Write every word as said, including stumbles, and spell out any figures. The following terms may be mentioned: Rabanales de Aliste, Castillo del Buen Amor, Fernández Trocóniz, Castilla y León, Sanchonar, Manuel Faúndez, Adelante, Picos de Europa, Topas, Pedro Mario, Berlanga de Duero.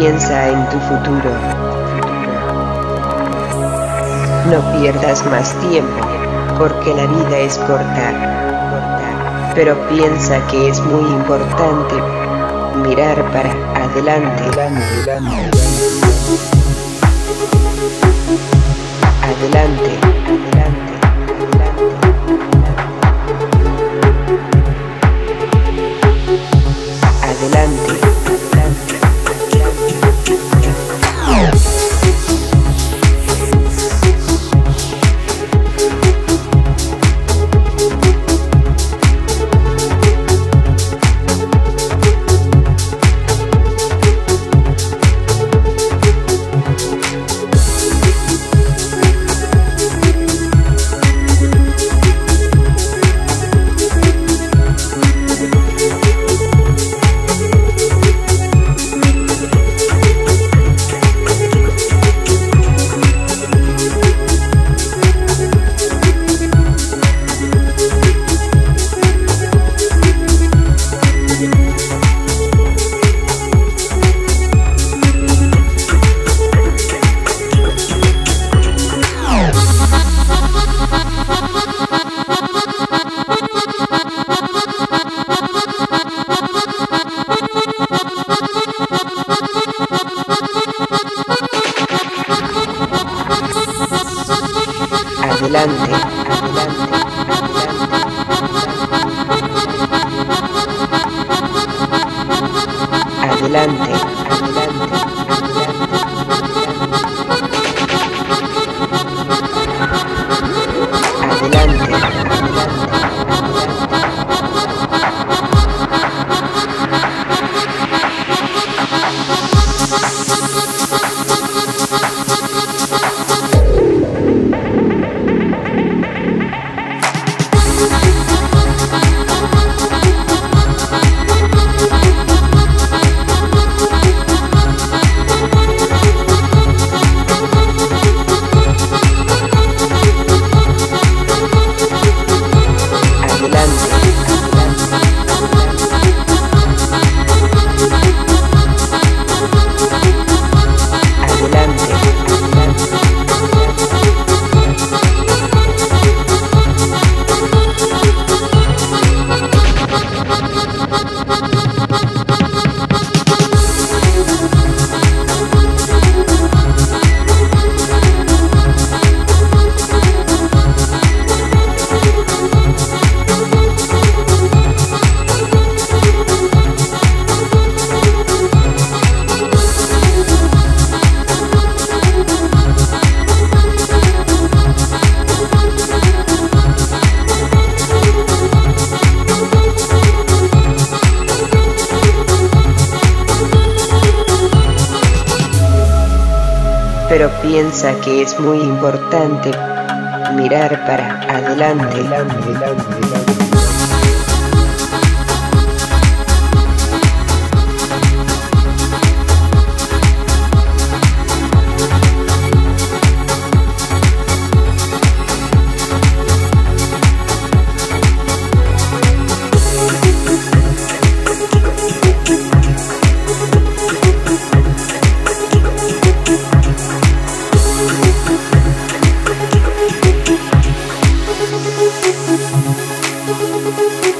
Piensa en tu futuro. No pierdas más tiempo, porque la vida es corta. Pero piensa que es muy importante mirar para adelante. Adelante, adelante. Adelante. Adelante, adelante, adelante, adelante, adelante, adelante, pero piensa que es muy importante mirar para adelante. We'll be right back.